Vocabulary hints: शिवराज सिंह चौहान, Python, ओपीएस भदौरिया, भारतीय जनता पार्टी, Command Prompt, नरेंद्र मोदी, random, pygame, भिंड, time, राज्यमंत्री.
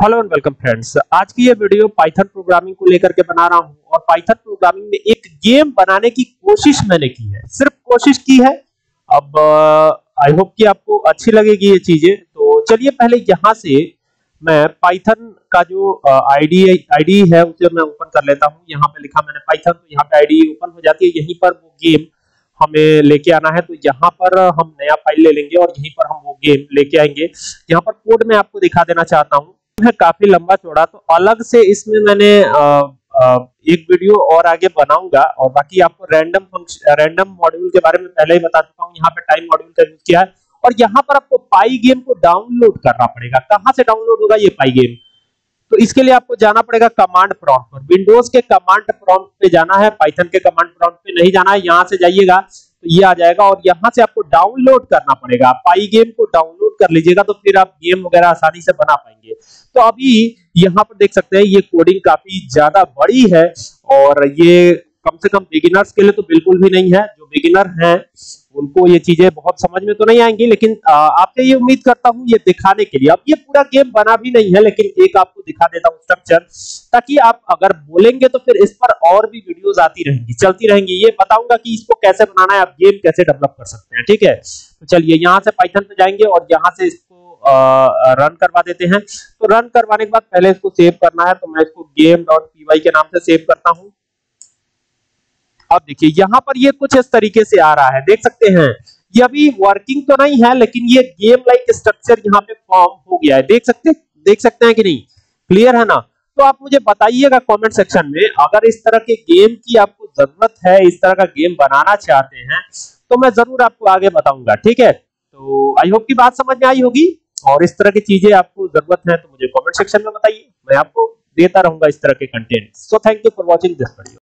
Hello and welcome friends, आज की ये वीडियो पाइथन प्रोग्रामिंग को लेकर के बना रहा हूं। और पाइथन प्रोग्रामिंग में एक गेम बनाने की कोशिश मैंने की है, सिर्फ कोशिश की है। अब आई होप कि आपको अच्छी लगेगी ये चीजें। तो चलिए पहले यहाँ से मैं पाइथन का जो आईडी है उसे मैं ओपन कर लेता हूँ। यहाँ पे लिखा मैंने पाइथन, तो यहाँ पे आईडी ओपन हो जाती है। यहीं पर वो गेम हमें लेके आना है, तो यहाँ पर हम नया फाइल ले लेंगे और यहीं पर हम वो गेम लेके आएंगे। यहाँ पर कोड मैं आपको दिखा देना चाहता हूँ, काफी लंबा चौड़ा, तो अलग से इसमें मैंने एक वीडियो और आगे बनाऊंगा। और बाकी आपको रैंडम मॉड्यूल के बारे में पहले ही बता चुका हूँ। यहाँ पे टाइम मॉड्यूल का यूज किया है और यहाँ पर आपको पाई गेम को डाउनलोड करना पड़ेगा। कहाँ से डाउनलोड होगा ये पाई गेम? तो इसके लिए आपको जाना पड़ेगा कमांड प्रॉम्प्ट पर, विंडोज के कमांड प्रॉम्प्ट पे जाना है, पाइथन के कमांड प्रॉम्प्ट पे नहीं जाना है। यहाँ से जाइएगा तो ये आ जाएगा और यहाँ से आपको डाउनलोड करना पड़ेगा। पाई गेम को डाउनलोड कर लीजिएगा तो फिर आप गेम वगैरह आसानी से बना पाएंगे। तो अभी यहाँ पर देख सकते हैं ये कोडिंग काफी ज्यादा बड़ी है और ये कम से कम बिगिनर्स के लिए तो बिल्कुल भी नहीं है। जो बिगिनर हैं उनको ये चीजें बहुत समझ में तो नहीं आएंगी, लेकिन आपसे ये उम्मीद करता हूं ये दिखाने के लिए। अब ये पूरा गेम बना भी नहीं है, लेकिन एक आपको दिखा देता हूं स्ट्रक्चर, ताकि आप अगर बोलेंगे तो फिर इस पर और भी वीडियोस आती रहेंगी, चलती रहेंगी। ये बताऊंगा कि इसको कैसे बनाना है, आप गेम कैसे डेवलप कर सकते हैं, ठीक है। तो चलिए यहाँ से पाइथन पे जाएंगे और यहाँ से इसको रन करवा देते हैं। तो रन करवाने के बाद पहले इसको सेव करना है, तो मैं इसको game.py के नाम से सेव करता हूँ। अब देखिए यहाँ पर ये कुछ इस तरीके से आ रहा है, देख सकते हैं। ये अभी वर्किंग तो नहीं है, लेकिन ये गेम लाइक स्ट्रक्चर यहाँ पे फॉर्म हो गया है, देख सकते हैं कि नहीं, क्लियर है ना। तो आप मुझे बताइएगा कमेंट सेक्शन में, अगर इस तरह के गेम की आपको जरूरत है, इस तरह का गेम बनाना चाहते हैं, तो मैं जरूर आपको आगे बताऊंगा, ठीक है। तो आई होप की बात समझ में आई होगी। और इस तरह की चीजें आपको जरूरत है तो मुझे कॉमेंट सेक्शन में बताइए, मैं आपको देता रहूंगा इस तरह के content. So thank you for watching this video.